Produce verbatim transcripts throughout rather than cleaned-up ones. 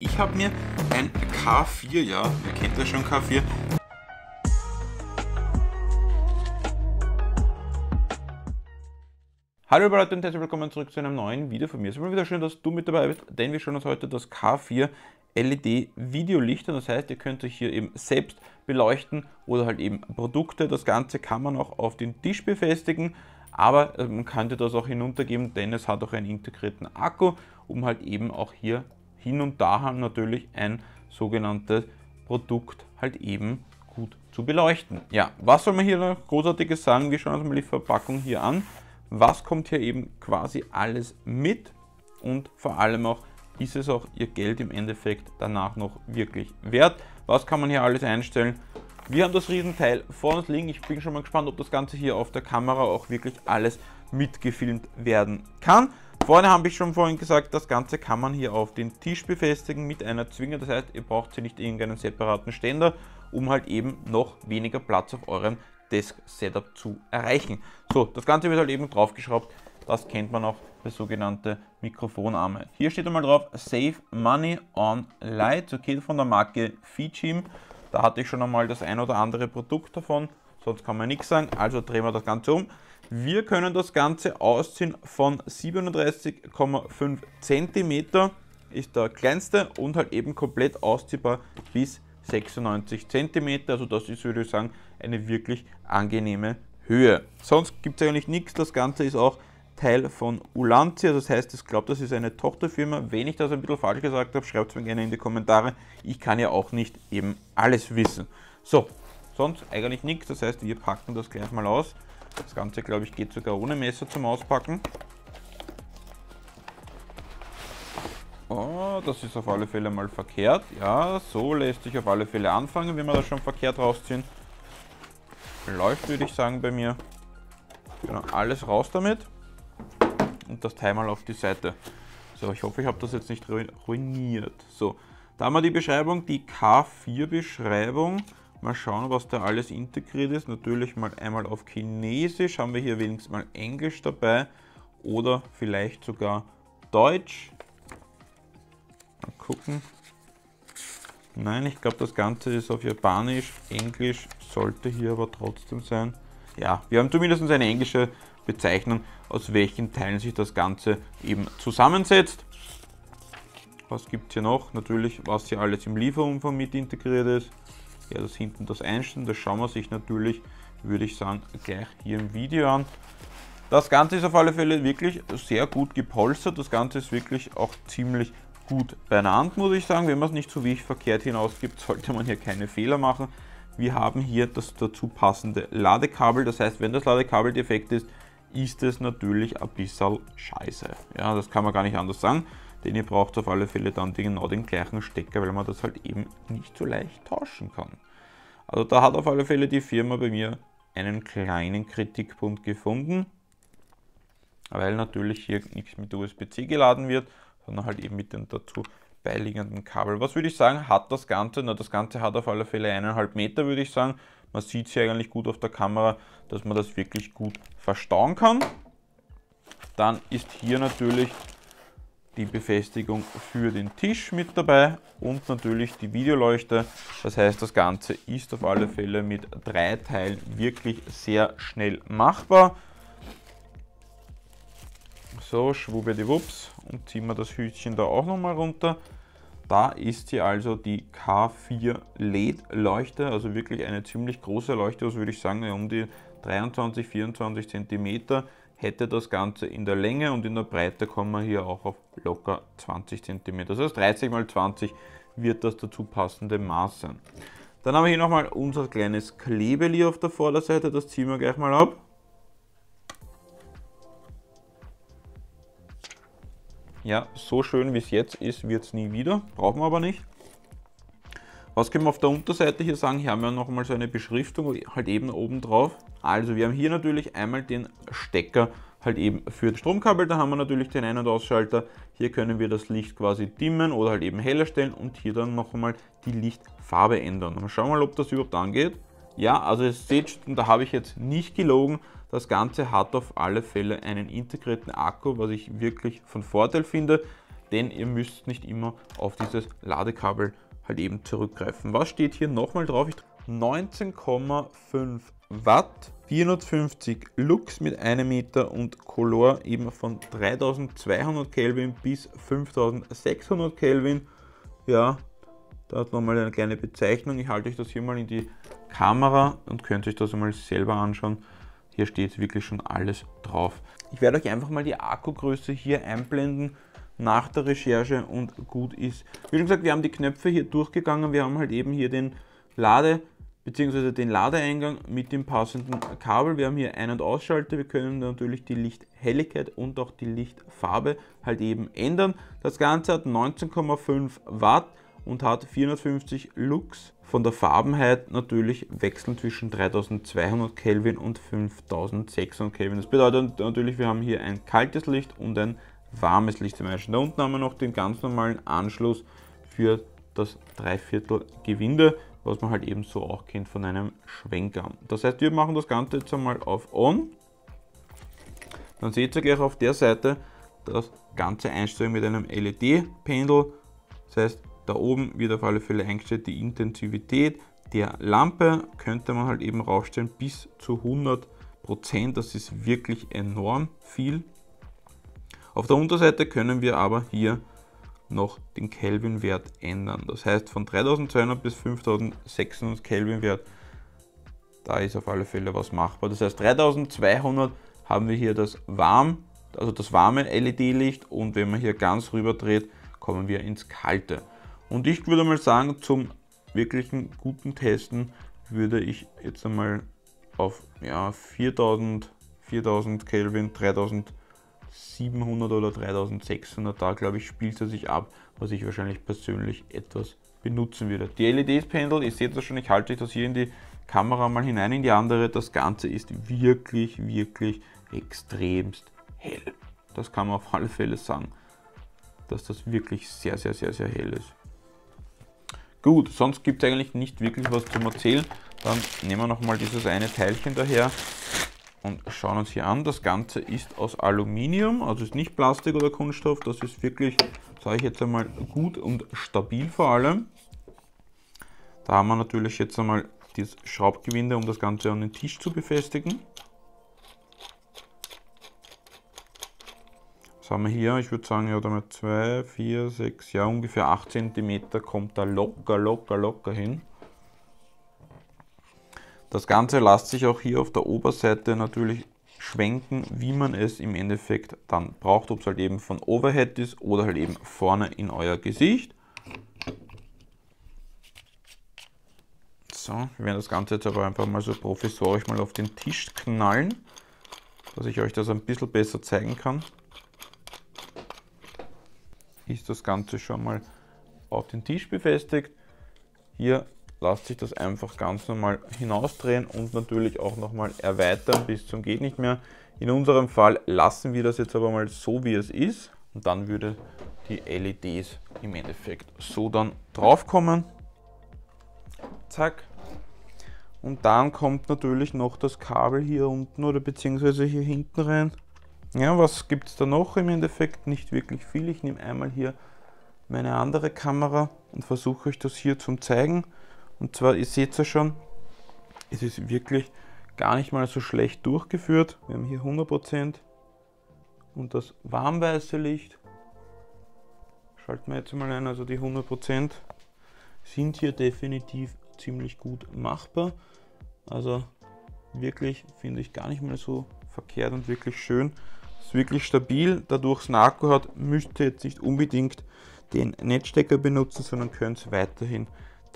Ich habe mir ein K vier, ja, ihr kennt ja schon K vier. Hallo Leute und herzlich willkommen zurück zu einem neuen Video von mir. Es ist immer wieder schön, dass du mit dabei bist, denn wir schauen uns heute das K vier L E D Videolicht an. Das heißt, ihr könnt euch hier eben selbst beleuchten oder halt eben Produkte. Das Ganze kann man auch auf den Tisch befestigen, aber man könnte das auch hinuntergeben, denn es hat auch einen integrierten Akku, um halt eben auch hier hin und da haben natürlich ein sogenanntes Produkt halt eben gut zu beleuchten. Ja, was soll man hier noch Großartiges sagen? Wir schauen uns mal die Verpackung hier an. Was kommt hier eben quasi alles mit? Und vor allem auch, ist es auch ihr Geld im Endeffekt danach noch wirklich wert? Was kann man hier alles einstellen? Wir haben das Riesenteil vor uns liegen. Ich bin schon mal gespannt, ob das Ganze hier auf der Kamera auch wirklich alles mitgefilmt werden kann. Vorne habe ich schon vorhin gesagt, das Ganze kann man hier auf den Tisch befestigen mit einer Zwinge. Das heißt, ihr braucht hier nicht irgendeinen separaten Ständer, um halt eben noch weniger Platz auf eurem Desk-Setup zu erreichen. So, das Ganze wird halt eben draufgeschraubt. Das kennt man auch für sogenannte Mikrofonarme. Hier steht einmal drauf, Save Money on Lights. Okay, von der Marke Fijim. Da hatte ich schon einmal das ein oder andere Produkt davon. Sonst kann man nichts sagen. Also drehen wir das Ganze um. Wir können das Ganze ausziehen von siebenunddreißig Komma fünf Zentimeter, ist der kleinste, und halt eben komplett ausziehbar bis sechsundneunzig Zentimeter. Also das ist, würde ich sagen, eine wirklich angenehme Höhe. Sonst gibt es eigentlich nichts. Das Ganze ist auch Teil von Ulanzi, also das heißt, ich glaube, das ist eine Tochterfirma. Wenn ich das ein bisschen falsch gesagt habe, schreibt es mir gerne in die Kommentare. Ich kann ja auch nicht eben alles wissen. So, sonst eigentlich nichts. Das heißt, wir packen das gleich mal aus. Das Ganze, glaube ich, geht sogar ohne Messer zum Auspacken. Oh, das ist auf alle Fälle mal verkehrt. Ja, so lässt sich auf alle Fälle anfangen, wenn wir das schon verkehrt rausziehen. Läuft, würde ich sagen, bei mir. Genau, alles raus damit. Und das Teil mal auf die Seite. So, ich hoffe, ich habe das jetzt nicht ruiniert. So, da haben wir die Beschreibung, die K vier-Beschreibung. Mal schauen, was da alles integriert ist. Natürlich mal einmal auf Chinesisch, haben wir hier wenigstens mal Englisch dabei oder vielleicht sogar Deutsch. Mal gucken. Nein, ich glaube, das Ganze ist auf Japanisch. Englisch sollte hier aber trotzdem sein. Ja, wir haben zumindest eine englische Bezeichnung, aus welchen Teilen sich das Ganze eben zusammensetzt. Was gibt es hier noch? Natürlich, was hier alles im Lieferumfang mit integriert ist. Ja, das hinten das Einstellen, das schauen wir sich natürlich, würde ich sagen, gleich hier im Video an. Das Ganze ist auf alle Fälle wirklich sehr gut gepolstert. Das Ganze ist wirklich auch ziemlich gut benannt, muss ich sagen. Wenn man es nicht so wie ich verkehrt hinausgibt, sollte man hier keine Fehler machen. Wir haben hier das dazu passende Ladekabel. Das heißt, wenn das Ladekabel defekt ist, ist es natürlich ein bisschen scheiße. Ja, das kann man gar nicht anders sagen. Denn ihr braucht auf alle Fälle dann genau den gleichen Stecker, weil man das halt eben nicht so leicht tauschen kann. Also da hat auf alle Fälle die Firma bei mir einen kleinen Kritikpunkt gefunden, weil natürlich hier nichts mit U S B C geladen wird, sondern halt eben mit dem dazu beiliegenden Kabel. Was würde ich sagen, hat das Ganze? Na, das Ganze hat auf alle Fälle eineinhalb Meter, würde ich sagen. Man sieht es hier eigentlich gut auf der Kamera, dass man das wirklich gut verstauen kann. Dann ist hier natürlich die Befestigung für den Tisch mit dabei und natürlich die Videoleuchte. Das heißt, das Ganze ist auf alle Fälle mit drei Teilen wirklich sehr schnell machbar. So, schwubbediwupps, und ziehen wir das Hütchen da auch nochmal runter. Da ist hier also die K vier L E D-Leuchte, also wirklich eine ziemlich große Leuchte, was würde ich sagen, um die dreiundzwanzig, vierundzwanzig Zentimeter. Hätte das Ganze in der Länge, und in der Breite kommen wir hier auch auf locker zwanzig Zentimeter. Das heißt, dreißig mal zwanzig wird das dazu passende Maß sein. Dann haben wir hier nochmal unser kleines Klebeli auf der Vorderseite. Das ziehen wir gleich mal ab. Ja, so schön wie es jetzt ist, wird es nie wieder. Brauchen wir aber nicht. Was können wir auf der Unterseite hier sagen? Hier haben wir nochmal so eine Beschriftung, halt eben oben drauf. Also wir haben hier natürlich einmal den Stecker halt eben für das Stromkabel. Da haben wir natürlich den Ein- und Ausschalter. Hier können wir das Licht quasi dimmen oder halt eben heller stellen und hier dann nochmal die Lichtfarbe ändern. Mal schauen mal, ob das überhaupt angeht. Ja, also ihr seht, da habe ich jetzt nicht gelogen. Das Ganze hat auf alle Fälle einen integrierten Akku, was ich wirklich von Vorteil finde. denn ihr müsst nicht immer auf dieses Ladekabel halt eben zurückgreifen. Was steht hier nochmal drauf? neunzehn Komma fünf Watt, vierhundertfünfzig Lux mit einem Meter und Color eben von dreitausendzweihundert Kelvin bis fünftausendsechshundert Kelvin. Ja, da hat nochmal eine kleine Bezeichnung. Ich halte euch das hier mal in die Kamera und könnt euch das mal selber anschauen. Hier steht wirklich schon alles drauf. Ich werde euch einfach mal die Akkugröße hier einblenden nach der Recherche und gut ist. Wie schon gesagt, wir haben die Knöpfe hier durchgegangen. Wir haben halt eben hier den Lade- bzw. den Ladeeingang mit dem passenden Kabel. Wir haben hier Ein- und Ausschalter. Wir können natürlich die Lichthelligkeit und auch die Lichtfarbe halt eben ändern. Das Ganze hat neunzehn Komma fünf Watt und hat vierhundertfünfzig Lux. Von der Farbenheit natürlich wechseln zwischen dreitausendzweihundert Kelvin und fünftausendsechshundert Kelvin. Das bedeutet natürlich, wir haben hier ein kaltes Licht und ein warmes Licht zum Beispiel. Da unten haben wir noch den ganz normalen Anschluss für das Dreiviertel Gewinde, was man halt eben so auch kennt von einem Schwenker. Das heißt, wir machen das Ganze jetzt einmal auf On. Dann seht ihr gleich auf der Seite das ganze Einstellung mit einem L E D-Pendel. Das heißt, da oben wird auf alle Fälle eingestellt die Intensivität der Lampe, könnte man halt eben raufstellen bis zu hundert Prozent, das ist wirklich enorm viel. Auf der Unterseite können wir aber hier noch den Kelvinwert ändern, das heißt von dreitausendzweihundert bis fünftausendsechshundert Kelvinwert, da ist auf alle Fälle was machbar. Das heißt, dreitausendzweihundert haben wir hier das warm, also das warme L E D-Licht, und wenn man hier ganz rüber dreht, kommen wir ins kalte. Und ich würde mal sagen, zum wirklichen guten Testen würde ich jetzt einmal auf ja, viertausend Kelvin, dreitausendsiebenhundert oder dreitausendsechshundert, da glaube ich spielt er sich ab, was ich wahrscheinlich persönlich etwas benutzen würde. Die L E D-Pendel, ihr seht das schon, ich halte euch das hier in die Kamera mal hinein, in die andere. Das Ganze ist wirklich, wirklich extremst hell. Das kann man auf alle Fälle sagen, dass das wirklich sehr, sehr, sehr, sehr hell ist. Gut, sonst gibt es eigentlich nicht wirklich was zum Erzählen. Dann nehmen wir nochmal dieses eine Teilchen daher und schauen uns hier an. Das Ganze ist aus Aluminium, also ist nicht Plastik oder Kunststoff. Das ist wirklich, sage ich jetzt einmal, gut und stabil vor allem. Da haben wir natürlich jetzt einmal das Schraubgewinde, um das Ganze an den Tisch zu befestigen. Haben wir hier, ich würde sagen, ja, damit zwei, vier, sechs, ja, ungefähr acht Zentimeter kommt da locker, locker, locker hin. Das Ganze lässt sich auch hier auf der Oberseite natürlich schwenken, wie man es im Endeffekt dann braucht, ob es halt eben von Overhead ist oder halt eben vorne in euer Gesicht. So, wir werden das Ganze jetzt aber einfach mal so provisorisch mal auf den Tisch knallen, dass ich euch das ein bisschen besser zeigen kann. Ist das Ganze schon mal auf den Tisch befestigt. Hier lasst sich das einfach ganz normal hinausdrehen und natürlich auch nochmal erweitern bis zum geht nicht mehr. In unserem Fall lassen wir das jetzt aber mal so, wie es ist, und dann würde die L E Ds im Endeffekt so dann drauf kommen. Zack. Und dann kommt natürlich noch das Kabel hier unten oder beziehungsweise hier hinten rein. Ja, was gibt es da noch im Endeffekt? Nicht wirklich viel. Ich nehme einmal hier meine andere Kamera und versuche euch das hier zum zeigen. Und zwar, ihr seht ja schon, es ist wirklich gar nicht mal so schlecht durchgeführt. Wir haben hier hundert Prozent und das warmweiße Licht. Schalten wir jetzt mal ein, also die hundert Prozent sind hier definitiv ziemlich gut machbar. Also wirklich finde ich gar nicht mal so verkehrt und wirklich schön. Ist wirklich stabil, dadurch es einen Akku hat, müsst ihr jetzt nicht unbedingt den Netzstecker benutzen, sondern könnt weiterhin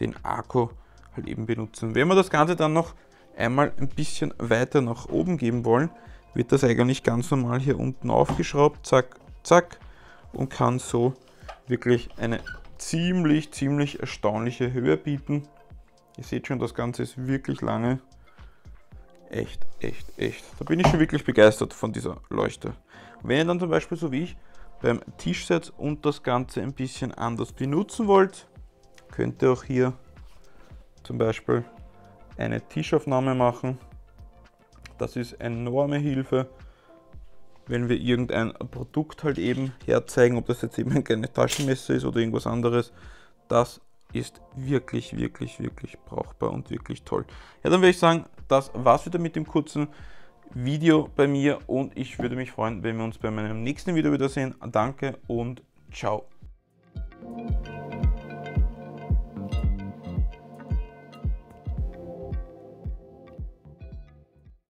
den Akku halt eben benutzen. Wenn wir das Ganze dann noch einmal ein bisschen weiter nach oben geben wollen, wird das eigentlich ganz normal hier unten aufgeschraubt, zack, zack, und kann so wirklich eine ziemlich, ziemlich erstaunliche Höhe bieten. Ihr seht schon, das Ganze ist wirklich lange. Echt, echt, echt. Da bin ich schon wirklich begeistert von dieser Leuchte. Wenn ihr dann zum Beispiel so wie ich beim Tisch setzt und das Ganze ein bisschen anders benutzen wollt, könnt ihr auch hier zum Beispiel eine Tischaufnahme machen. Das ist eine enorme Hilfe. wenn wir irgendein Produkt halt eben herzeigen, ob das jetzt eben ein kleines Taschenmesser ist oder irgendwas anderes, das ist wirklich, wirklich, wirklich brauchbar und wirklich toll. Ja, dann würde ich sagen, das war's wieder mit dem kurzen Video bei mir und ich würde mich freuen, wenn wir uns bei meinem nächsten Video wiedersehen. Danke und ciao.